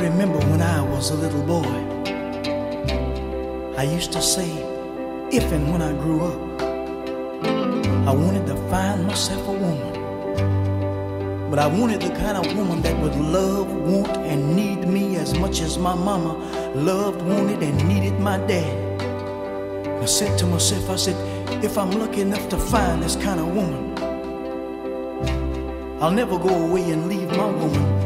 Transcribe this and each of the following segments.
remember when I was a little boy, I used to say, if and when I grew up, I wanted to find myself a woman. But I wanted the kind of woman that would love, want, and need me as much as my mama loved, wanted, and needed my dad. And I said to myself, I said, if I'm lucky enough to find this kind of woman, I'll never go away and leave my woman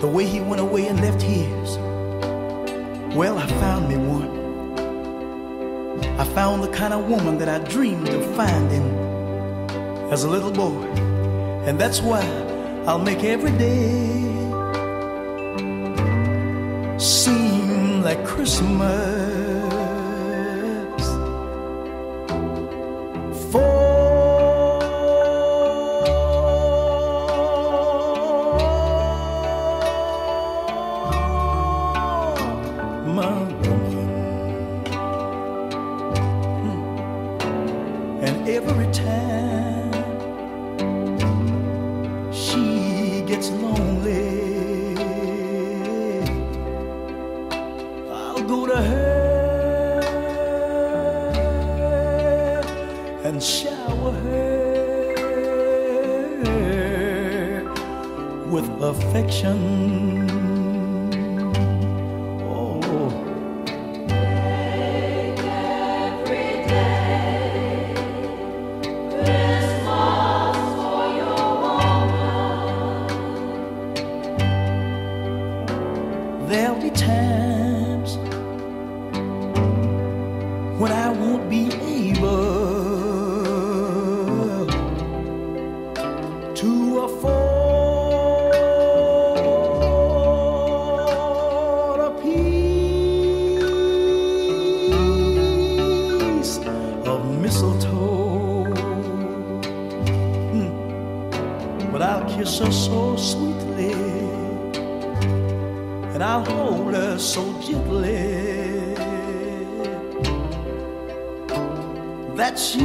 the way he went away and left his. Well, I found me one. I found the kind of woman that I dreamed of finding as a little boy. And that's why I'll make every day seem like Christmas. And every time she gets lonely, I'll go to her and shower her with affection. There'll be times when I won't be able to afford a piece of mistletoe, but I'll kiss her so sweetly, and I'll hold her so gently that she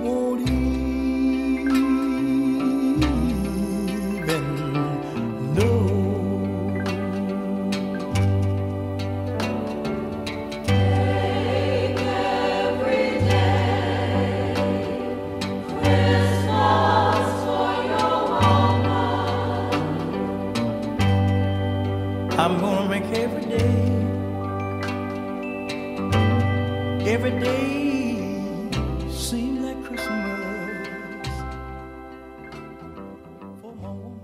won't even know. Take every day Christmas for your I'm gonna make every day seem like Christmas for my woman.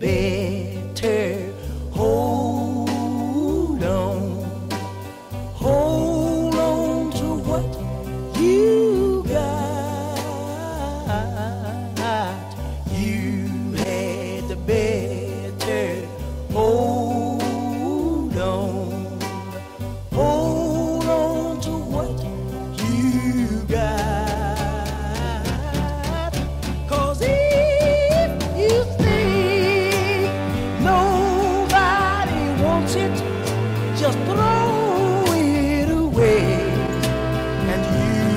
better hold on to what you got. You had the better hold on to what you got. Just throw it away, and you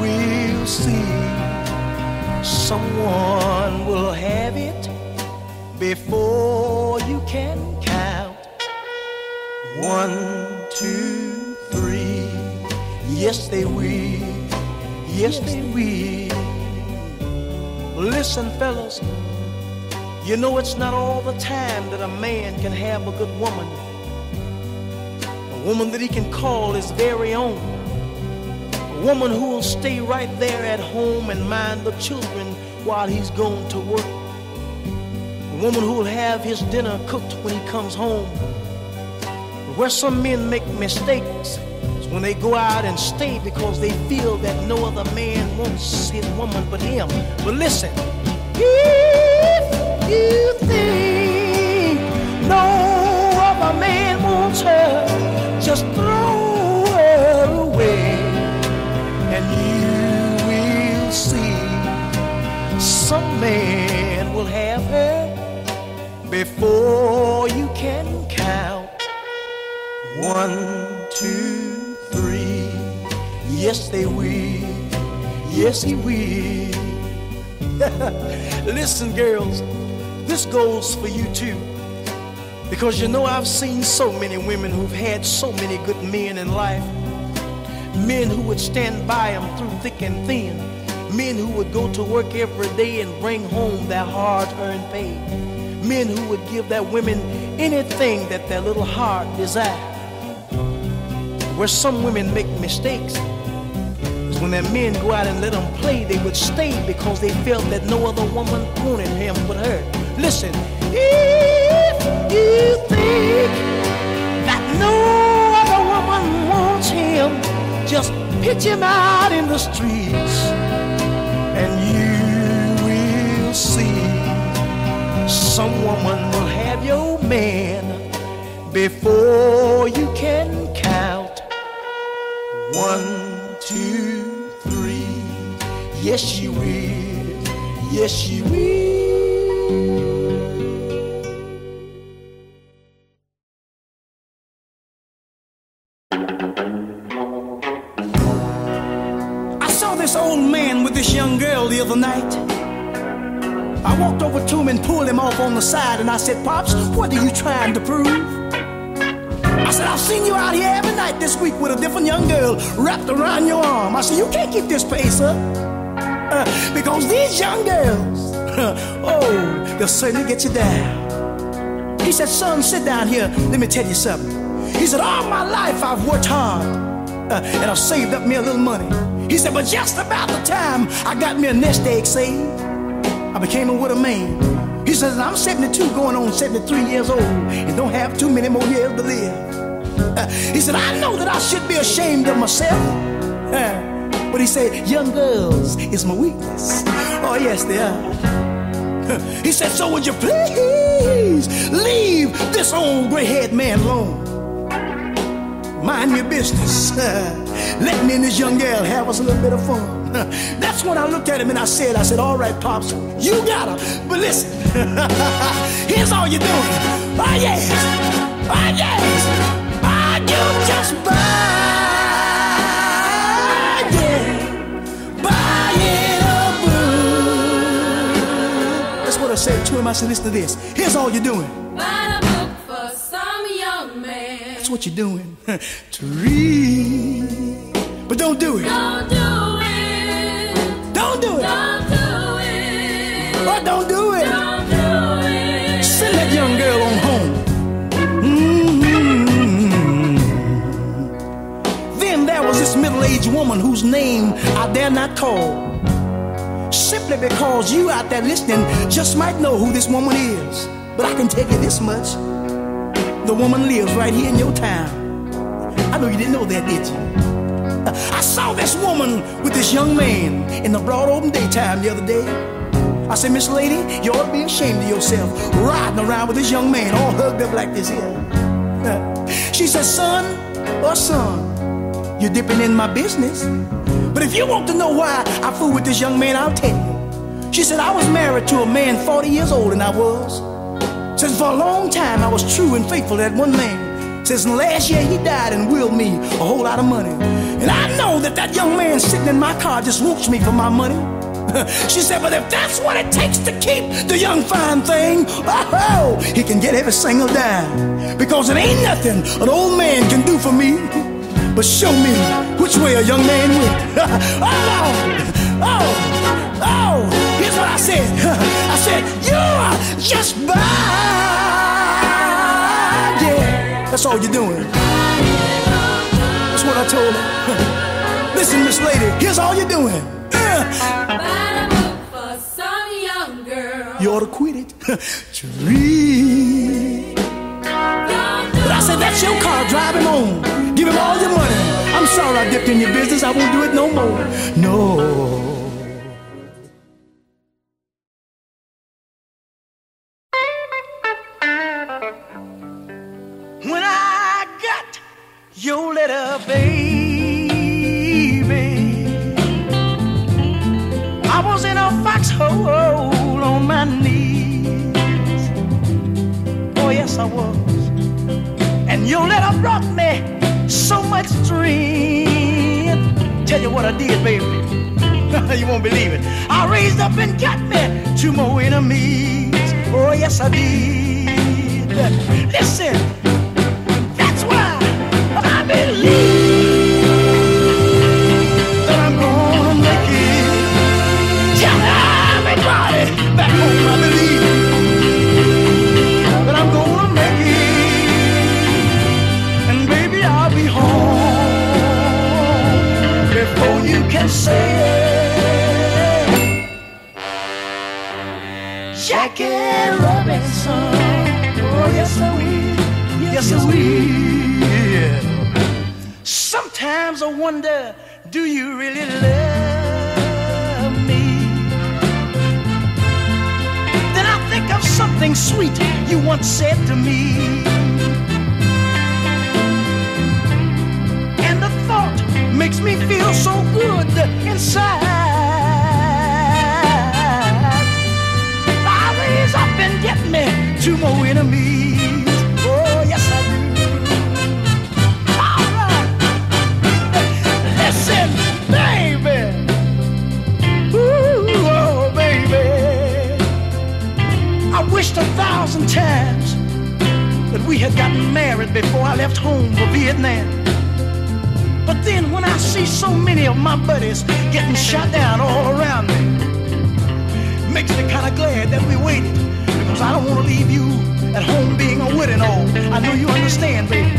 will see someone will have it before you can count. 1, 2, 3. Yes, they will. Yes, they will. Listen, fellas, you know it's not all the time that a man can have a good woman. A woman that he can call his very own. A woman who will stay right there at home and mind the children while he's gone to work. A woman who will have his dinner cooked when he comes home. But where some men make mistakes is when they go out and stay because they feel that no other man wants his woman but him. But listen, if you think no other man wants her, just throw her away, and you will see some man will have her before you can count. 1, 2, 3. Yes, they will. Yes, he will. Listen, girls, this goes for you too. Because you know, I've seen so many women who've had so many good men in life. Men who would stand by them through thick and thin. Men who would go to work every day and bring home their hard-earned pay. Men who would give their women anything that their little heart desired. Where some women make mistakes is when their men go out and let them play, they would stay because they felt that no other woman wanted him but her. Listen, you think that no other woman wants him, just pitch him out in the streets, and you will see some woman will have your man before you can count. 1, 2, 3. Yes, she will. Yes, she will. This old man with this young girl the other night. I walked over to him and pulled him off on the side, and I said, "Pops, what are you trying to prove?" I said, "I've seen you out here every night this week with a different young girl wrapped around your arm." I said, "You can't keep this pace up, because these young girls, oh, they'll certainly get you down." He said, "Son, sit down here. Let me tell you something." He said, "All my life I've worked hard, and I've saved up me a little money." He said, "But just about the time I got me a nest egg saved, I became a widow man." He says, "I'm 72 going on 73 years old and don't have too many more years to live." He said, "I know that I should be ashamed of myself." But he said, "Young girls is my weakness." Oh, yes, they are. He said, "So would you please leave this old gray-haired man alone? Mind your business. Let me and this young girl have us a little bit of fun." That's when I looked at him and I said, "All right, Pops, you got her. But listen, here's all you're doing. Oh, yes. Oh, yes. Oh, you just buy it a book." That's what I said to him. I said, "Listen to this. Here's all you're doing. Buy a book for some young man. That's what you're doing. To read. But don't do it. Don't do it. Don't do it. Don't do it. Oh, don't do it. Don't do it. Send that young girl on home." Then there was this middle-aged woman whose name I dare not call, simply because you out there listening just might know who this woman is. But I can tell you this much. The woman lives right here in your town. I know you didn't know that, did you? I saw this woman with this young man in the broad open daytime the other day. I said, Miss Lady, you ought to be ashamed of yourself riding around with this young man all hugged up like this here. She said, son, oh son, you're dipping in my business. But if you want to know why I fooled with this young man, I'll tell you. She said, I was married to a man 40 years older than I was. Says, for a long time I was true and faithful to that one man. Says, last year he died and willed me a whole lot of money. And I know that that young man sitting in my car just wants me for my money. She said, but if that's what it takes to keep the young fine thing, oh, he can get every single dime. Because it ain't nothing an old man can do for me but show me which way a young man went. Oh, here's what I said. I said, you're just blind. Yeah, that's all you're doing. That's what I told her. Listen, Miss Lady, here's all you're doing. For some young girl. You ought to quit it. But I said, that's your car, drive him on. Give him all your money. I'm sorry I dipped in your business, I won't do it no more. No. When I got your letter, baby, I was in a foxhole on my knees. Oh, yes, I was. And your letter brought me so much strength. Tell you what I did, baby. You won't believe it. I raised up and got me two more enemies. Oh, yes, I did. Listen. That I'm gonna make it. Tell everybody back home I believe that I'm gonna make it. And baby, I'll be home before you can say Jackie Robinson. Oh, yes I will. Yes I will. Sometimes I wonder, do you really love me? Then I think of something sweet you once said to me. And the thought makes me feel so good inside. I raise up and get me two more enemies. Oh, yes I do. Wished 1,000 times that we had gotten married before I left home for Vietnam. But then when I see so many of my buddies getting shot down all around me, makes me kind of glad that we waited, because I don't want to leave you at home being a widow and all. I know you understand, baby.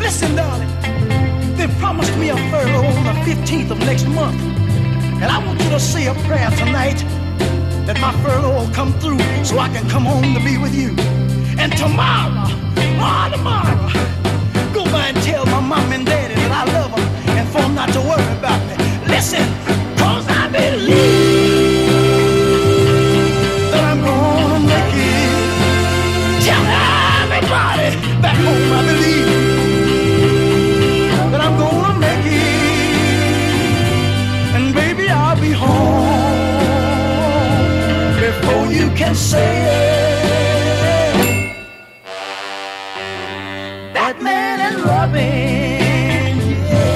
Listen, darling, they promised me a furlough on the 15th of next month, and I want you to say a prayer tonight that my furlough will come through so I can come home to be with you. And tomorrow, go by and tell my mom and daddy that I love them and for them not to worry about me. Listen, cause I believe that I'm gonna make it. Tell everybody back home I believe that I'm gonna make it. And baby, I'll be home before you can say Batman and Robin, yeah.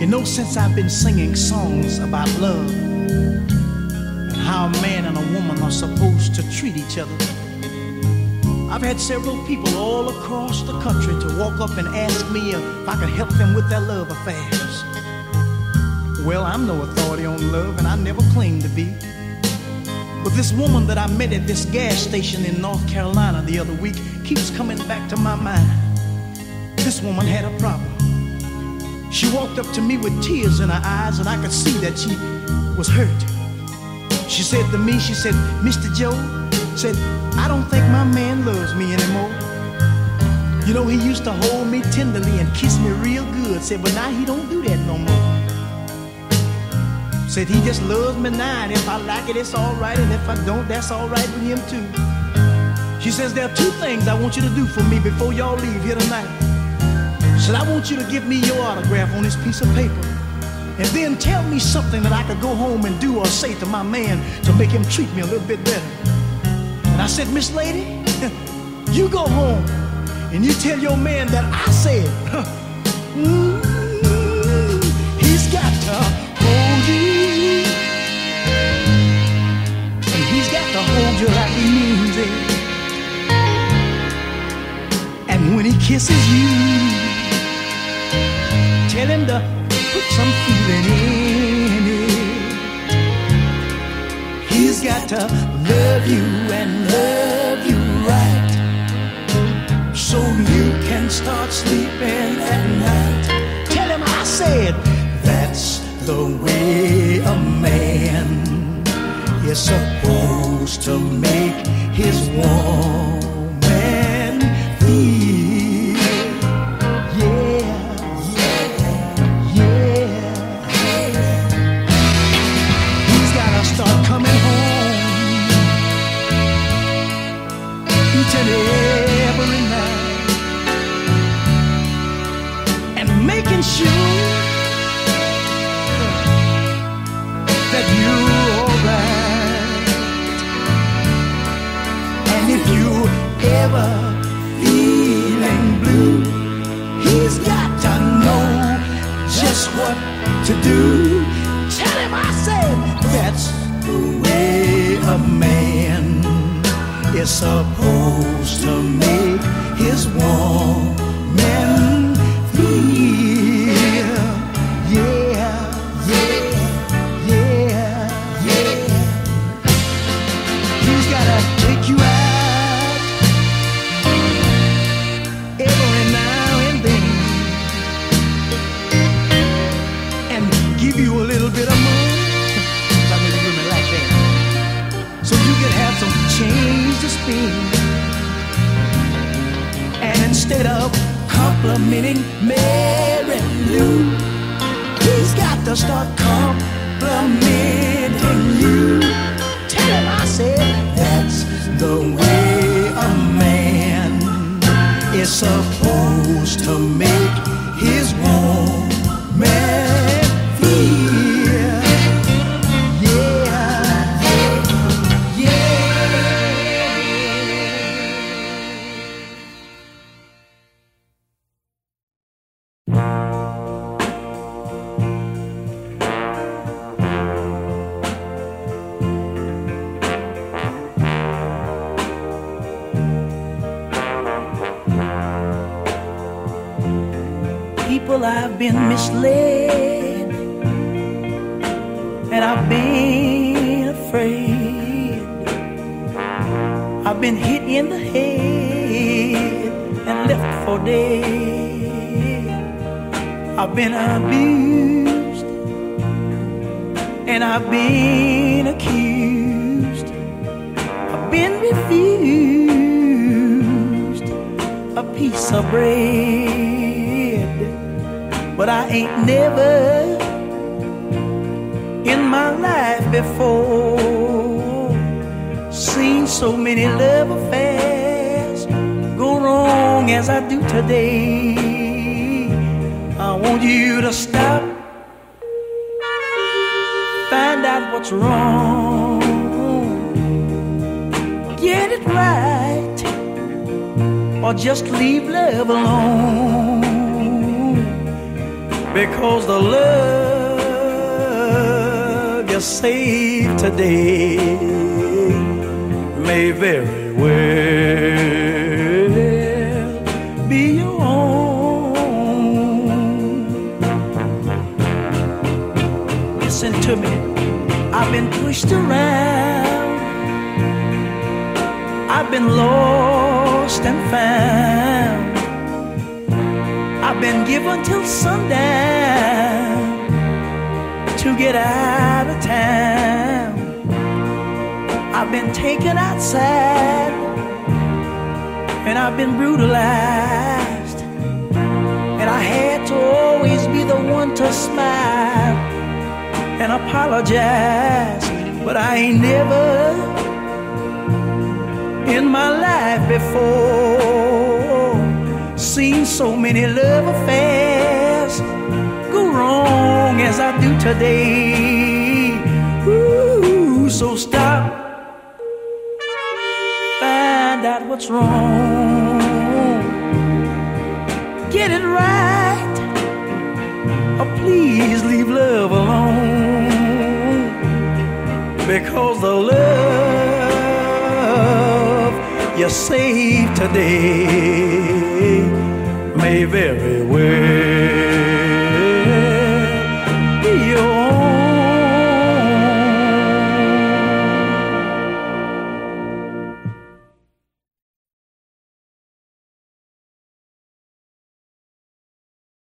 You know, since I've been singing songs about love, how a man and a woman are supposed to treat each other, I've had several people all across the country to walk up and ask me if I could help them with their love affairs. Well, I'm no authority on love, and I never claim to be. But this woman that I met at this gas station in North Carolina the other week keeps coming back to my mind. This woman had a problem. She walked up to me with tears in her eyes, and I could see that she was hurt. She said to me, she said, "Mr. Joe," said, "I don't think my man loves me anymore. You know, he used to hold me tenderly and kiss me real good," said, "but now he don't do that no more. Said he just loves me now, and if I like it, it's all right, and if I don't, that's all right with him too." She says, "There are two things I want you to do for me before y'all leave here tonight." Said, "I want you to give me your autograph on this piece of paper, and then tell me something that I could go home and do or say to my man to make him treat me a little bit better." And I said, "Miss Lady, you go home and you tell your man that I said, he's got to hold you, and he's got to hold you like he means it. And when he kisses you, tell him to put some feeling in it. He's got to love you and love you right, so you can start sleeping at night. Tell him I said, that's the way a man is supposed to make his woman feel." Every night, and making sure that you're alright. And if you ever feeling blue, he's got to know just what to do. Tell him I said, that's the way a man is supposed to make his woman feel. Yeah, yeah, yeah, yeah. He's gotta take you out every now and then, and give you a little bit of money. Change the speed, and instead of complimenting Mary Lou, he's got to start complimenting you. Tell him I said, that's the way a man is supposed to make his woman feel. I've been misled, and I've been afraid. I've been hit in the head and left for dead. I've been abused, and I've been accused. I've been refused a piece of bread. But I ain't never in my life before seen so many love affairs go wrong as I do today. I want you to stop, find out what's wrong, get it right, or just leave love alone. Because the love you save today may very well be your own. Listen to me, I've been pushed around, I've been lost and found. I've been given till sundown to get out of town. I've been taken outside and I've been brutalized, and I had to always be the one to smile and apologize. But I ain't never in my life before seen so many love affairs go wrong as I do today. Ooh, so stop, find out what's wrong, get it right, or please leave love alone, because the love you saved today may very well